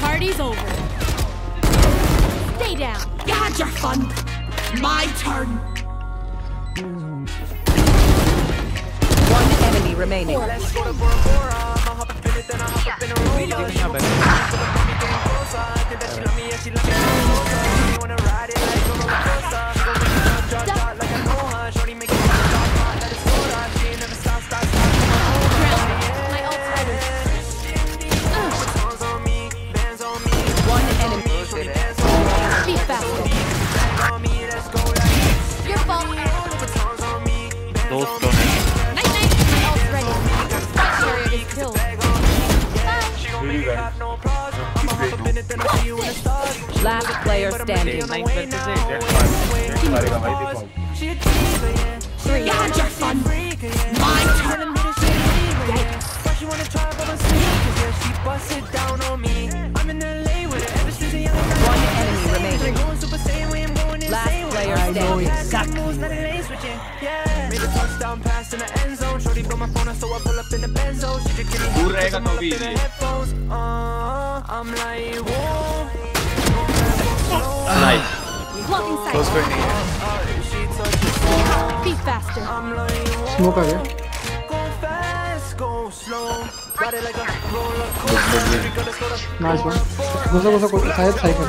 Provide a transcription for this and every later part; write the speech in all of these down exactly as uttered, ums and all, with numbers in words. Party's over. Stay down. You had your fun. My turn. One enemy remaining. Let's go to Bora Bora. I'm up in it and I'm up in a room. She gives me a better. Wanna ride it like a roller coaster. Those don't night, night, my ult's ready. That area is killed. Bye. Last player standing. Three. Yeah, just fun. My turn. She wanna try but I'm sneaking. She busted down on me. I'm in L A with her ever since a young girl. One enemy remaining. Last player standing. Exactly. Touchdown pass in the end zone. Shorty blow my phone up, so I pull up in the Benzo. She just give me headphones, I'm all up in the headphones. Uh, I'm like, whoa. Nice. Blocking sight. Close for me. Be faster. Smoke again. Go fast, go slow. Got it like a roller coaster. Nice one. Goza goza goza. Side side for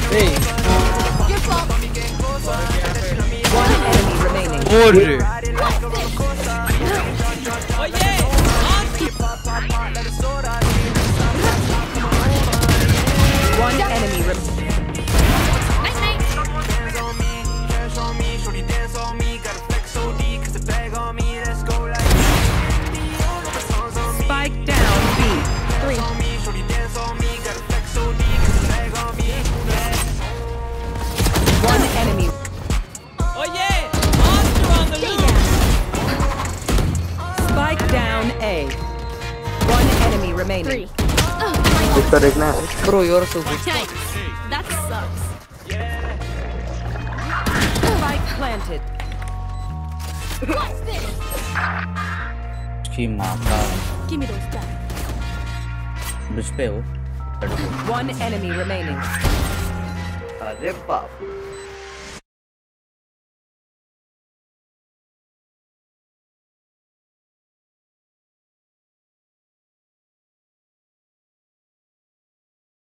me. Hey. Your fault. One enemy. Order. Oh yeah. One enemy remaining. Nice night. Cash on me, shorty dance on me, gotta flex O D, cause the bag on me, let's go like spike down B. Three. Shorty dance on me, gotta flex O D, cause the bag on me. One enemy. Oh yeah! Spike down A. One enemy remaining. Three. Oh, my bro, you're so good. That sucks. Yeah. Spike planted. What's this? Give me those guys. One enemy remaining.